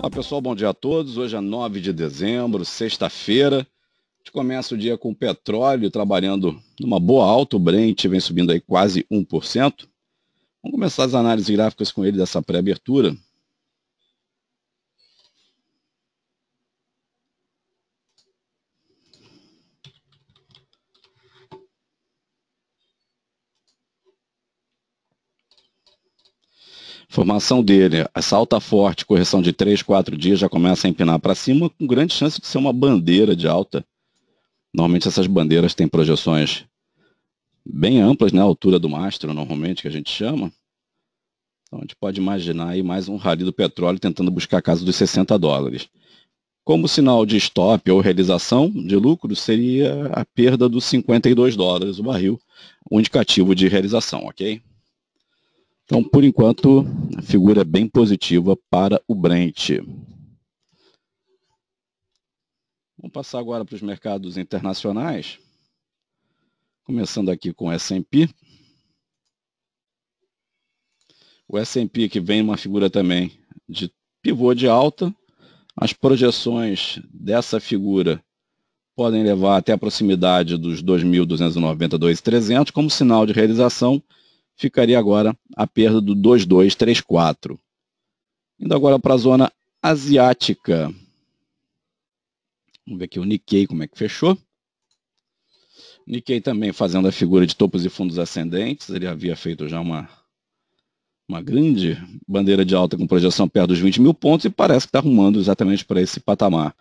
Olá pessoal, bom dia a todos. Hoje é 9 de dezembro, sexta-feira. A gente começa o dia com o petróleo trabalhando numa boa alta. O Brent vem subindo aí quase 1%. Vamos começar as análises gráficas com ele dessa pré-abertura. Formação dele, essa alta forte, correção de 3, 4 dias, já começa a empinar para cima, com grande chance de ser uma bandeira de alta. Normalmente essas bandeiras têm projeções bem amplas, né? A altura do mastro, normalmente, que a gente chama. Então a gente pode imaginar aí mais um rally do petróleo tentando buscar a casa dos 60 dólares. Como sinal de stop ou realização de lucro, seria a perda dos 52 dólares o barril, um indicativo de realização, ok? Então, por enquanto, a figura é bem positiva para o Brent. Vamos passar agora para os mercados internacionais. Começando aqui com o S&P. O S&P que vem uma figura também de pivô de alta. As projeções dessa figura podem levar até a proximidade dos 2.290, 2.300 como sinal de realização. Ficaria agora a perda do 2234. Indo agora para a zona asiática. Vamos ver aqui o Nikkei, como é que fechou. Nikkei também fazendo a figura de topos e fundos ascendentes. Ele havia feito já uma grande bandeira de alta com projeção perto dos 20 mil pontos e parece que está arrumando exatamente para esse patamar.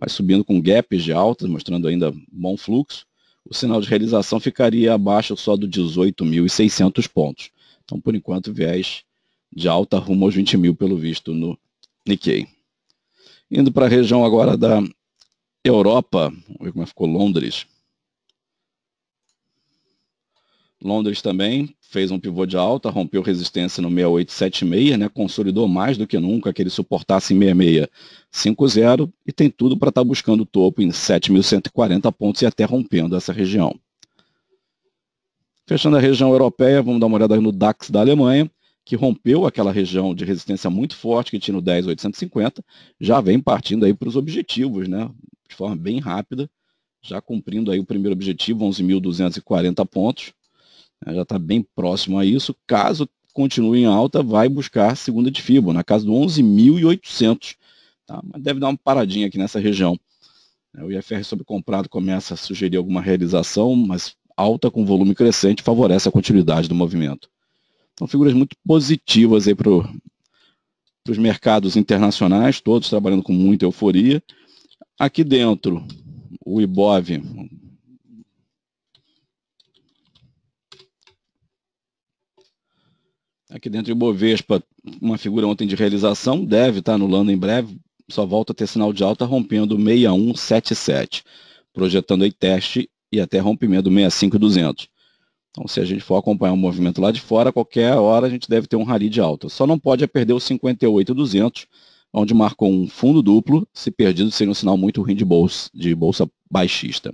Vai subindo com gaps de altas, mostrando ainda bom fluxo. O sinal de realização ficaria abaixo só do 18.600 pontos. Então, por enquanto, viés de alta rumo aos 20 mil, pelo visto, no Nikkei. Indo para a região agora da Europa, vamos ver como ficou Londres. Londres também fez um pivô de alta, rompeu resistência no 6876, né? Consolidou mais do que nunca que ele suportasse 6650 e tem tudo para estar buscando o topo em 7.140 pontos e até rompendo essa região. Fechando a região europeia, vamos dar uma olhada no DAX da Alemanha, que rompeu aquela região de resistência muito forte que tinha no 10.850, já vem partindo aí para os objetivos, né? De forma bem rápida, já cumprindo aí o primeiro objetivo, 11.240 pontos. Já está bem próximo a isso. Caso continue em alta, vai buscar segunda de Fibo, na casa do 11.800. Tá? Mas deve dar uma paradinha aqui nessa região. O IFR sobre comprado começa a sugerir alguma realização, mas alta com volume crescente favorece a continuidade do movimento. Então, figuras muito positivas aí para os mercados internacionais, todos trabalhando com muita euforia. Aqui dentro, o IBOV... Aqui dentro de Bovespa, uma figura ontem de realização, deve estar anulando em breve, só volta a ter sinal de alta rompendo 6177, projetando aí teste e até rompimento 65200. Então, se a gente for acompanhar o movimento lá de fora, qualquer hora a gente deve ter um rally de alta. Só não pode é perder os 58200, onde marcou um fundo duplo, se perdido seria um sinal muito ruim de bolsa baixista.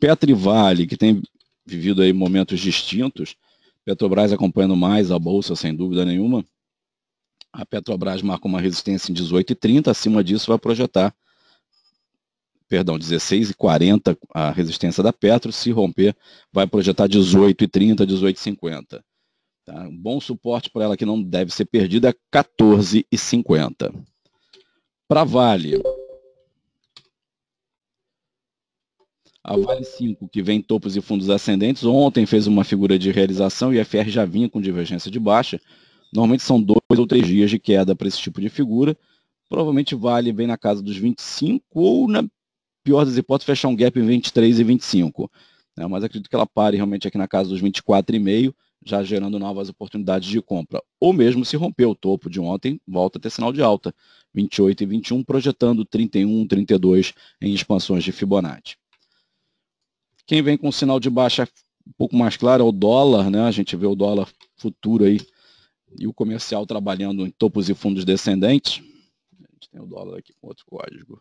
Petro e Vale, que tem vivido aí momentos distintos, Petrobras acompanhando mais a Bolsa, sem dúvida nenhuma. A Petrobras marca uma resistência em 18,30, acima disso vai projetar, perdão, 16,40 a resistência da Petro, se romper vai projetar 18,30, 18,50. Tá? Um bom suporte para ela que não deve ser perdida é 14,50. Para Vale... A Vale 5, que vem topos e fundos ascendentes, ontem fez uma figura de realização e o IFR já vinha com divergência de baixa. Normalmente são 2 ou 3 dias de queda para esse tipo de figura. Provavelmente Vale vem na casa dos 25 ou, na pior das hipóteses, fechar um gap em 23 e 25. Mas acredito que ela pare realmente aqui na casa dos 24,5, já gerando novas oportunidades de compra. Ou mesmo se romper o topo de ontem, volta a ter sinal de alta. 28 e 21, projetando 31, 32 em expansões de Fibonacci. Quem vem com sinal de baixa um pouco mais claro é o dólar, né? A gente vê o dólar futuro aí e o comercial trabalhando em topos e fundos descendentes. A gente tem o dólar aqui com outro código.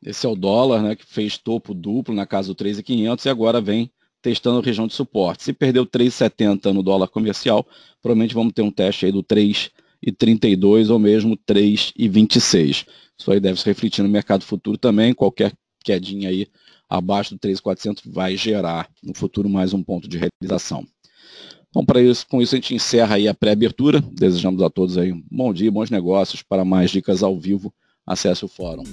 Esse é o dólar, né, que fez topo duplo na casa do 3.500 e agora vem testando a região de suporte. Se perdeu 3,70 no dólar comercial, provavelmente vamos ter um teste aí do 3,32 ou mesmo 3,26. Isso aí deve se refletir no mercado futuro também. Qualquer quedinha aí abaixo do 3.400 vai gerar no futuro mais um ponto de realização. Então, com isso a gente encerra aí a pré-abertura. Desejamos a todos aí um bom dia, bons negócios. Para mais dicas ao vivo, acesse o fórum.